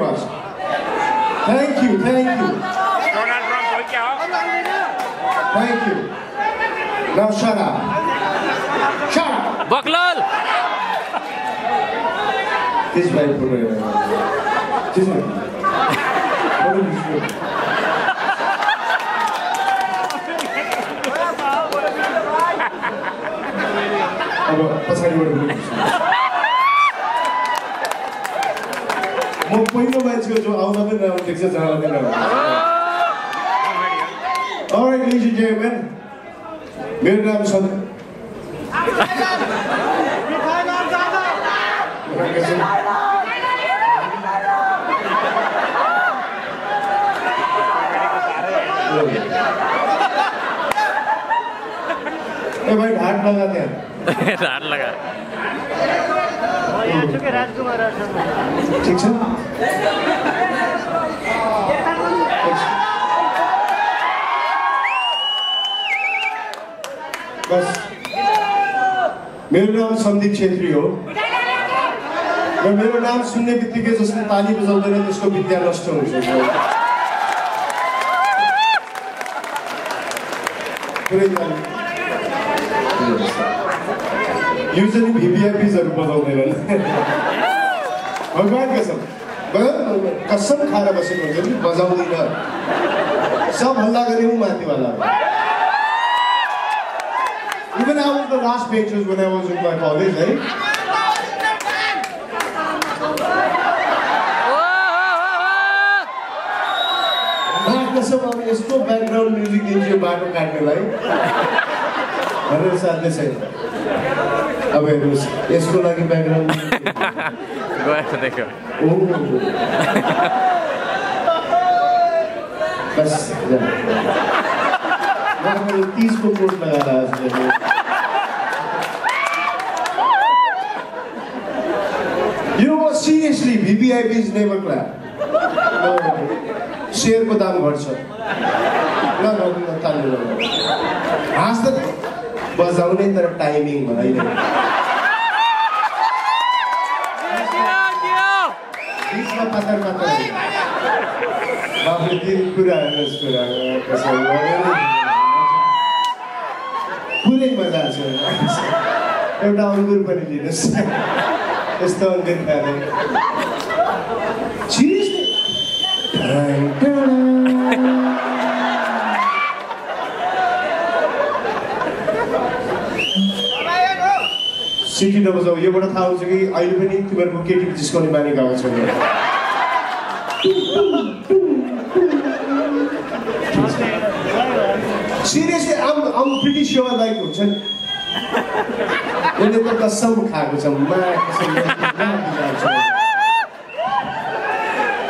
much. Thank you, thank you. Thank you. Now shut up. Shut up! Baklal! This way, put it away. This way. What do you feel? म पहिलो म्याचको जो आउँदा पनि राम्रो देख्छ जहाँ पनि राम्रो Alright ladies and gentlemen मेरो नाम सन्दीप ए भाइ ढाड लगा त्यहाँ रात लगा यहाँ चुके राजकुमार ठीक छ बस मेरो नाम सन्दीप छेत्री हो र मेरो नाम सुन्ने बित्तिकै जसले ताली बजाउँदैन त्यसको विद्या नष्ट हुन्छ पुरै Usually VVIPs are not there. Bhagwan kasam, kasam khara basin mujhe bhi bazaudi na. Sab halla kare hu maati wala. Even I was the last benchers when I was in my college, right? Bhagwan kasam, I mean, isko background music diye baat kaatne lai. Arre sadne se. अबे उस इसको लगी background गौर देखो बस मैंने 30 को coat लगा रहा है You know seriously VVIPs never clap शेर को दाम घट्छ ना ना ना ताली लगा आज तक बजाउने तर टाइमिङ भनाइ नै यसमा पत्थर मात्र बाबु दिन कुरा हेर्नुस् कुरा कसम पुरै मजा छ एउटा अङ्गुर पनि लिनुस् यस्तो अङ्गुर खाने चिज Siki da bazao. Ye bada thaun siki. Aile pe nahi tumhare ko keki jisko ne mane gawa chale. Seriously, I'm pretty sure like uchan. Ye ko kasam kha ko cham. Ma kasam kha ko cham.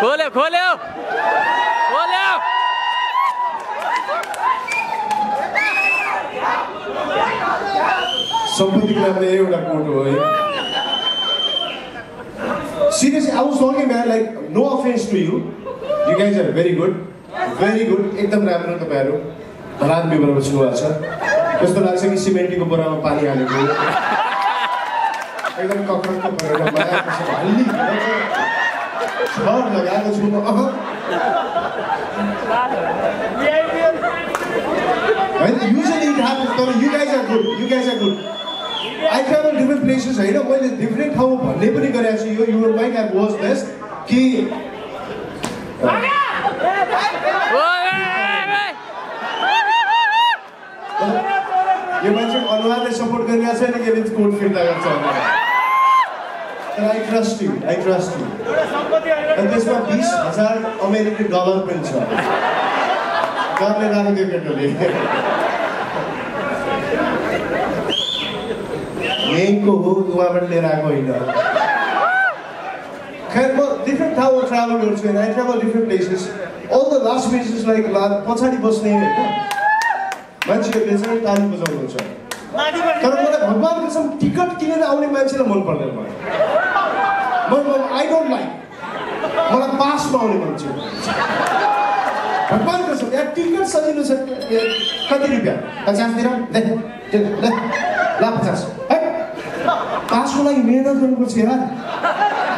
Khole khole. Khole. Somebody grabbed the air coat. Seriously, I was talking, man. Like, no offense to you. You guys are very good, very good. एकदम राम्रों तो पैरों, रात भी बराबर चुना अच्छा. बस तो last की सीमेंटी को बराबर पानी आने को. एकदम कॉकरोच तो बराबर बाया कुछ बाली. और लगा तो चुना अब. Usually it happens. You guys are good. You guys are good. I travel different places, I know when it's different how neighboring areas you would like I was best ki ये बच्चे अनुवाद ले सपोर्ट करने आते हैं ना कि which code फिर ताकत चाहते हैं। I trust you, I trust you. And this was $20,000 American pinch. Car ले जाने के लिए Main ko ho, duwa le raako ina. Khair, different how I travel also, and I travel different places. All the last places like last, pachadi bus nahi hai. Manche ke place mein taali bazaun also. Karo mera Bhagwan kasam ticket kine na aune manche la mon parne ma. But I don't like. Mera pass ma aune manche. Bhagwan kasam, yar ticket sajinu sir. Kati rupya? 50 dirham? La 50. Pass होना ही मेहनत करने को चाहिए यार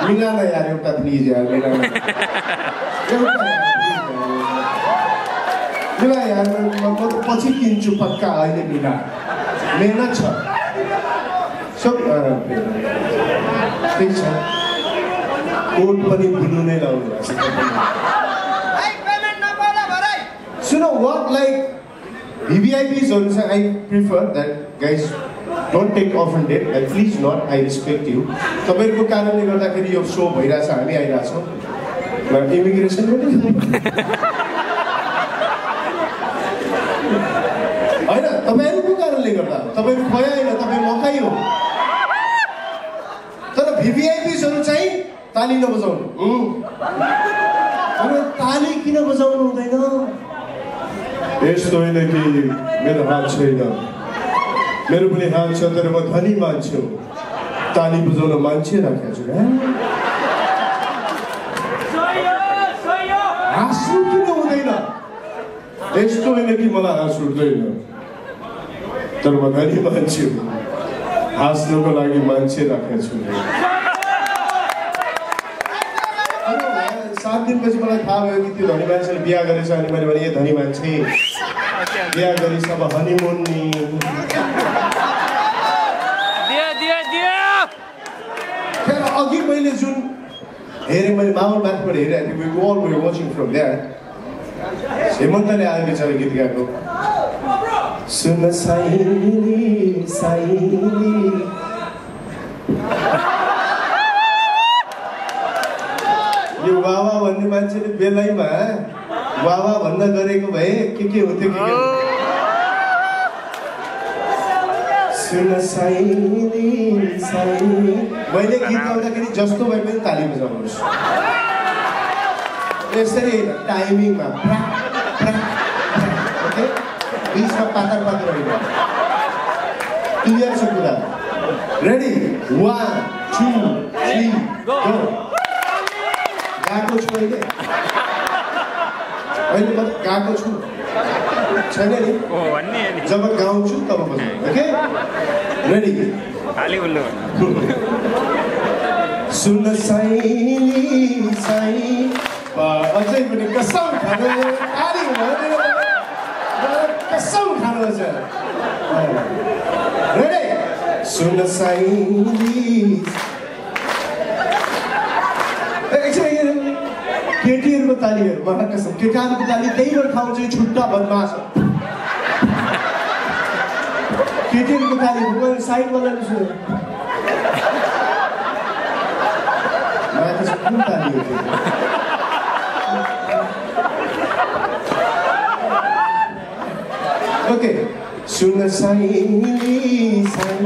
बिना ना यार उठा प्लीज यार बिना बिना यार म त पछि किन्छु पक्का अहिले बिना मेहनत छ सब ठीक छ कोट पनि भुल्नु नै लाउनु है पेमेन्ट नपाला भरै सुनो what like VVIPs also I prefer that guys don't take offended, and please not, I respect you. तपाईहरुको कारणले गर्दाखेरि यो शो भइराछ हामी आइराछौ इमिग्रेसन हो नि हैन तपाईहरुको कारणले गर्दा तपाई खै हैन तपाई मकै हो तर VVIPs हरु चाहिँ ताली नबजाउनु अनि ताली किन बजाउनु हुँदैन यस्तो हैन कि मेरो हात छैन मेरो पनि हाल छ तर म धनी मान्छे हो ताली बजाउन मान्छे राखेको छु हैन सयो हाँस्नु किन हुँदैन यस्तो हैन कि मलाई हाँस उठ्दैन तर म धनी मान्छे हो हाँस्नुको लागि मान्छे राखेको छु सात दिनपछि मलाई थाहा भयो कि त्यो धनी मान्छेले बिहा गरेछ अनि मैले भने ए धनी मान्छे बिहा गरिस अब हनीमुन नि we all were watching from there. Hemantale aaye bichara git gaeko. Sun saili saili. Yo wawa bhanne manchele belaima wawa bhanna gareko bhaye ke hunthyo ke Sun saili saili. मैले गीत गाउँदाखेरि जस्तो भए पनि ताली बजाउनुस् यसरी टाइमिङमा ओके बीचमा पातर पातर होइन क्लियर छ कुरा रेडी 1 2 3 गो गाएको छु अहिले म गाएको छु छैन नि हो भन्ने नि जब गाउँछु तब बजाउनु ओके रेडी खाली बोल्नु सुन साइली साई बा अझै पनि कसम खानु आरी भनेर कसम खानु छ रेडी सुन साइली एकछिन केटीहरुको तालीहरु मलाई कसम केटाहरुको ताली त्यहीबाट खाउँछ छुट्टा बदमास केटीहरुको ताली भुकेर साइड बनाउनु छ okay सुन साइली साई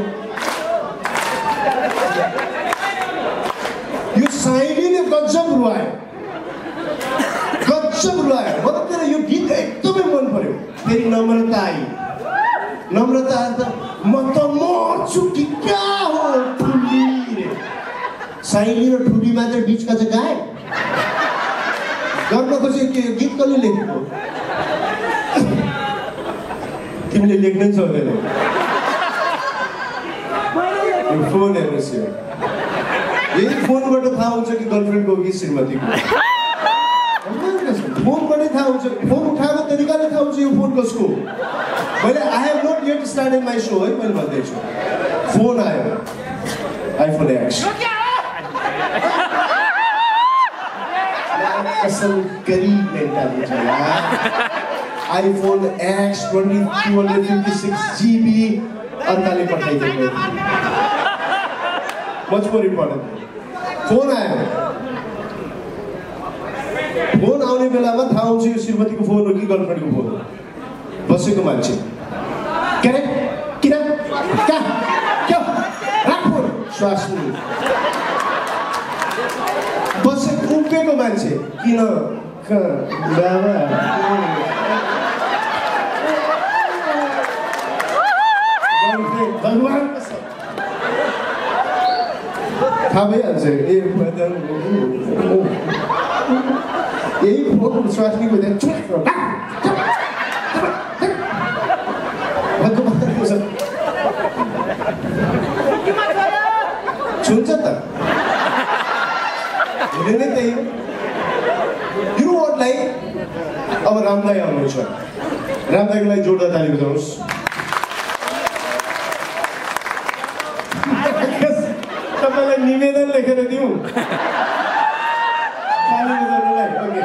यो साइलीले गजब रुवायो मलाई त यो गीत एकदमै मन पर्यो फेरि नम्रता आई नम्रता त म त मर्छु कि क्या हो साइली र ठुडी मात्र बीचका चाहिँ गाए गर्नको चाहिँ के गीत कसले लेखेको तिमीले लेख्नै सक्दैन यो फोन हेर्नुहोस् यो यही फोनबाट थाहा हुन्छ कि गर्लफ्रेन्डको हो कि श्रीमतीको फोनबाटै थाहा हुन्छ फोन उठाएको तरिकाले थाहा हुन्छ यो फोन कसको मैले I have not yet started my so है मैले भन्दैछु फोन आयो आइफोन एक्स कसम गरीब मेन्टालिटी है यार आईफोन एक्स 256 GB अर्काले पठाइदियो मच मोर इम्पोर्टेन्ट फोन आउने बेलामा थाहा हुन्छ यो श्रीमतीको फोन हो कि गर्लफ्रेन्डको फोन हो बसेको मान्छे के किन का क्यों राख फोन श्वास उपेको मान्छे किन बाबा भगवान कसम थाहा भइहाल्छ यही फोन स्वास्नीको छुन्छ त didn't they? You know what, like? Our Ramlai Amrucha. Ramlai Gulai Joda Talibanos. I guess Tamala Nivedan Lekaradu. Okay.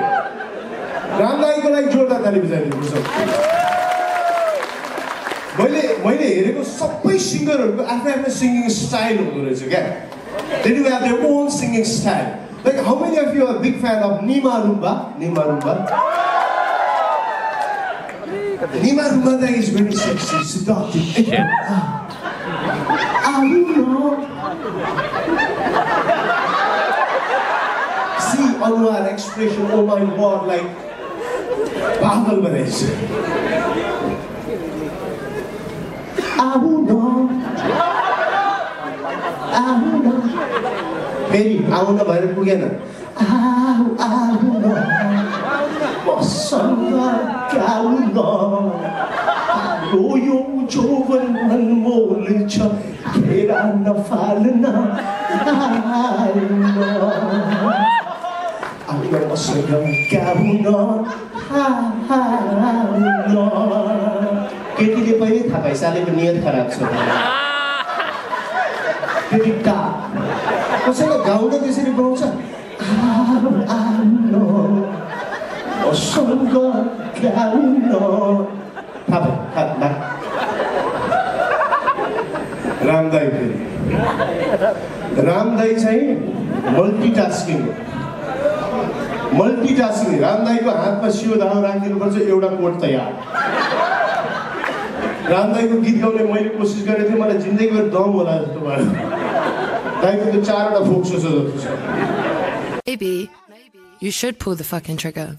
Ramlai Gulai Joda Talibanos. मैले हेरेको सबै सिंगरहरुको आफ्नो आफ्नो सिंगिङ स्टाइल हुँदो रहेछ के they do have their own singing style like how many of you are big fan of Nima Rumba Nima Rumba Nima Rumba that is very sexy seductive I know see अनुहार expression oh my god like पागल बनाइसक्यो आहुना मेरी आहुना भएर पुगेन आहुना मसँग आहुना यो जोवन मनमोल छ फेरा नफाल्न आहुना आहुना मसँग आहुना आहुना केटीले पनि थाहा भइसालेको नियत खराब छ केटीका कसैले गाउँले त्यसरी बोल्छ आउनु ओसङ्ग गाउनु थाहा थाहा रामदाई फेरि रामदाई चाहिँ मल्टिटास्किङ मल्टिटास्किङ रामदाईको हातमा सियो धाउ राखिदिनुपर्छ एउटा कोट तयार रामदाईको गीत गाउने मैले कोसिस गरे थिए मलाई जिन्दगीभर दम होला जस्तो भयो दाइको चारवटा फोक्सो छ जस्तो छ Baby, you should pull the fucking trigger.